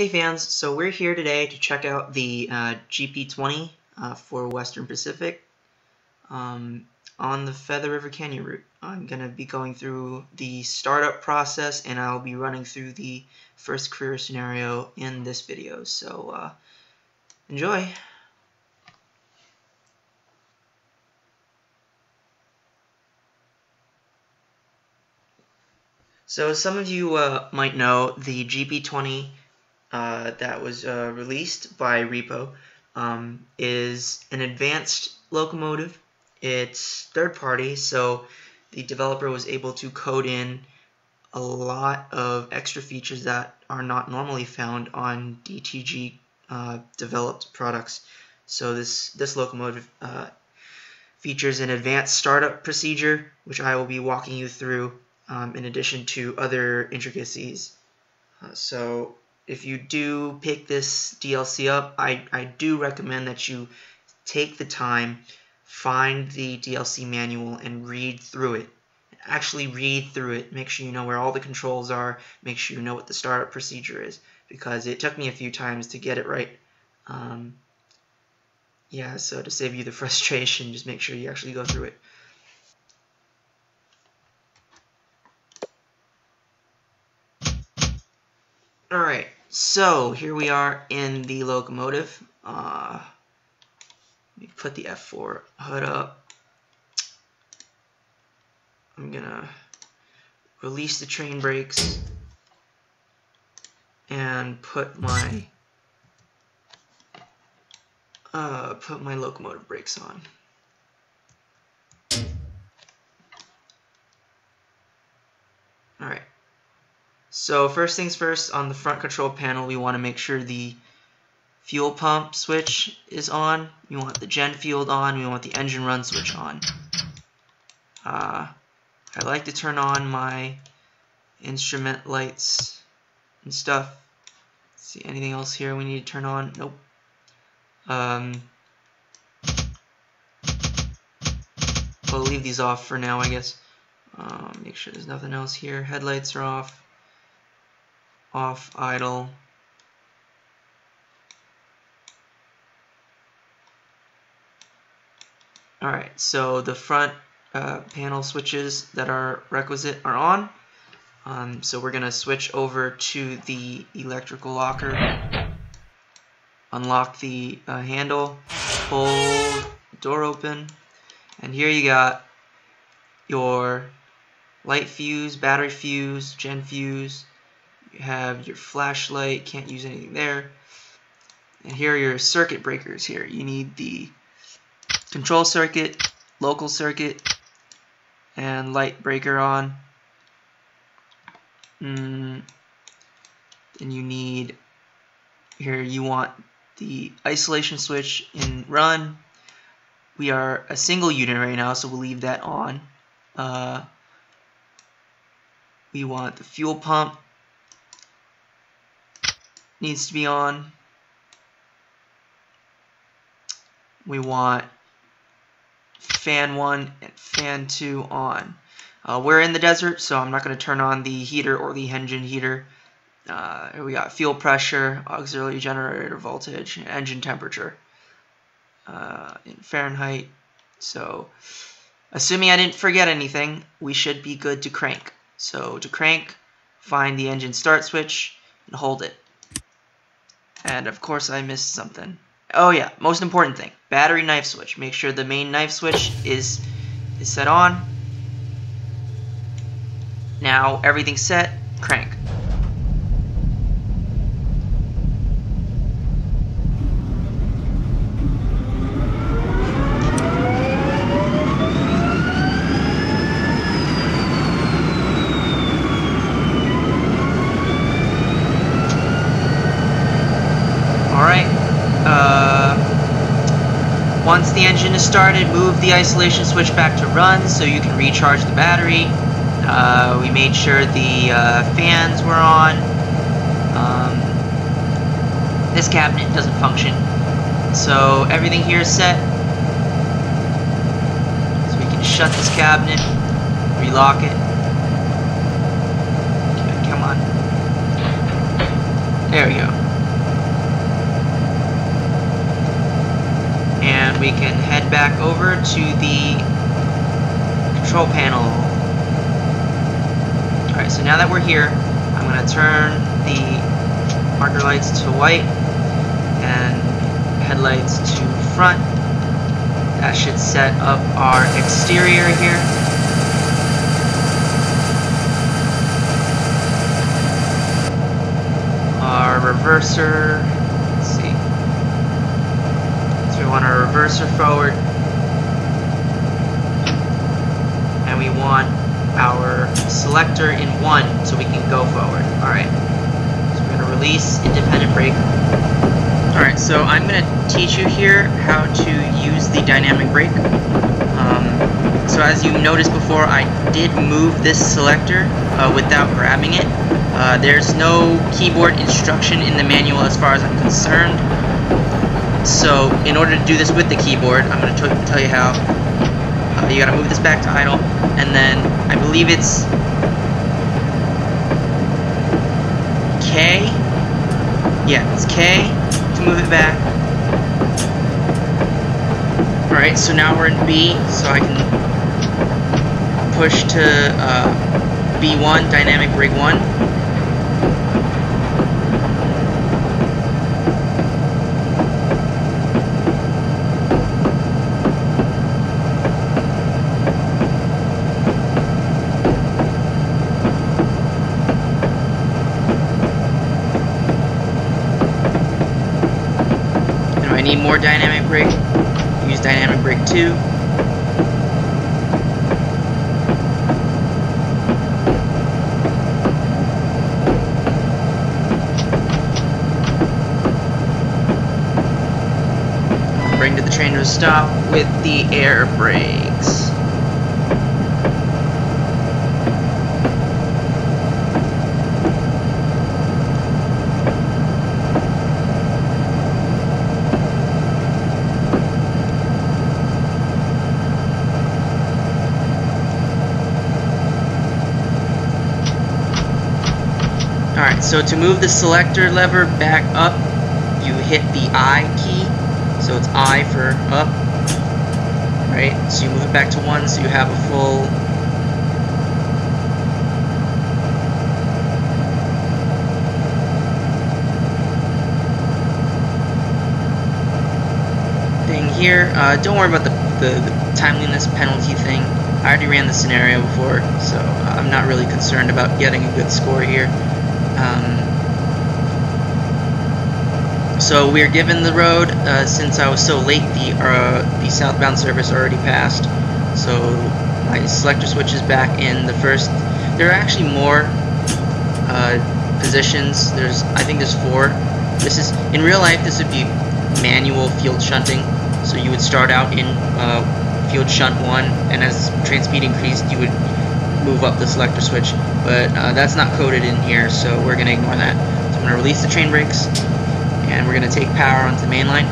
Hey fans, so we're here today to check out the GP20 for Western Pacific on the Feather River Canyon route. I'm going to be going through the startup process and I'll be running through the first career scenario in this video, so enjoy! So some of you might know the GP20 that was released by Repo is an advanced locomotive. It's third party, so the developer was able to code in a lot of extra features that are not normally found on DTG developed products. So this locomotive features an advanced startup procedure, which I will be walking you through in addition to other intricacies. So if you do pick this DLC up, I do recommend that you take the time, find the DLC manual, and read through it. Actually read through it. Make sure you know where all the controls are. Make sure you know what the startup procedure is, because it took me a few times to get it right. Yeah, so to save you the frustration, just make sure you actually go through it. Alright, so here we are in the locomotive. Let me put the F4 hood up. I'm gonna release the train brakes and put my locomotive brakes on. Alright. So first things first, on the front control panel, we want to make sure the fuel pump switch is on. We want the gen field on. We want the engine run switch on. I like to turn on my instrument lights and stuff. See anything else here we need to turn on? Nope. We'll leave these off for now, I guess. Make sure there's nothing else here. Headlights are off. Off idle. Alright, so the front panel switches that are requisite are on. So we're going to switch over to the electrical locker, unlock the handle, pull the door open, and here you got your light fuse, battery fuse, gen fuse. You have your flashlight, can't use anything there. And here are your circuit breakers here. You need the control circuit, local circuit, and light breaker on. And you need, here you want the isolation switch in run. We are a single unit right now, so we'll leave that on. We want the fuel pump. Needs to be on. We want fan 1 and fan 2 on. We're in the desert, so I'm not going to turn on the heater or the engine heater. We got fuel pressure, auxiliary generator voltage, and engine temperature in Fahrenheit. So assuming I didn't forget anything, we should be good to crank. So to crank, find the engine start switch and hold it. And of course I missed something. Oh yeah, most important thing, battery knife switch. Make sure the main knife switch is set on. Now everything's set, crank. Once the engine is started, move the isolation switch back to run so you can recharge the battery. We made sure the fans were on. This cabinet doesn't function, so everything here is set. So we can shut this cabinet, relock it. Okay, come on. There we go. and we can head back over to the control panel. Alright, so now that we're here, I'm going to turn the marker lights to white and headlights to front. That should set up our exterior here. Reverser, let's see, so we want our reverser forward, and we want our selector in one so we can go forward. Alright, so we're going to release, independent brake. Alright, so I'm going to teach you here how to use the dynamic brake. So as you noticed before, I did move this selector without grabbing it. There's no keyboard instruction in the manual as far as I'm concerned. So in order to do this with the keyboard, I'm going to tell you how. You got to move this back to idle, and then I believe it's K. Yeah, it's K to move it back. Alright, so now we're in B, so I can push to B1, dynamic brake 1. I need more dynamic brake, use dynamic brake 2. Bring the train to a stop with the air brakes. Alright, so to move the selector lever back up, you hit the I key, so it's I for up, right? So you move it back to 1, so you have a full thing here. Don't worry about the timeliness penalty thing. I already ran the scenario before, so I'm not really concerned about getting a good score here. So we're given the road. Since I was so late, the southbound service already passed, so my selector switch is back in the first. There are actually more positions. I think there's 4. This is, in real life, this would be manual field shunting. So you would start out in field shunt 1, and as train speed increased, you would move up the selector switch, but that's not coded in here, so we're going to ignore that. So I'm going to release the train brakes, and we're going to take power onto the main line.